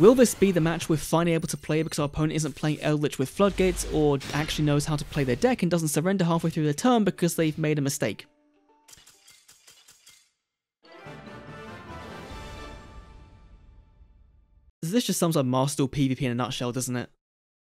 Will this be the match we're finally able to play because our opponent isn't playing Eldritch with Floodgates or actually knows how to play their deck and doesn't surrender halfway through the turn because they've made a mistake? This just sums up Master Duel PvP in a nutshell, doesn't it?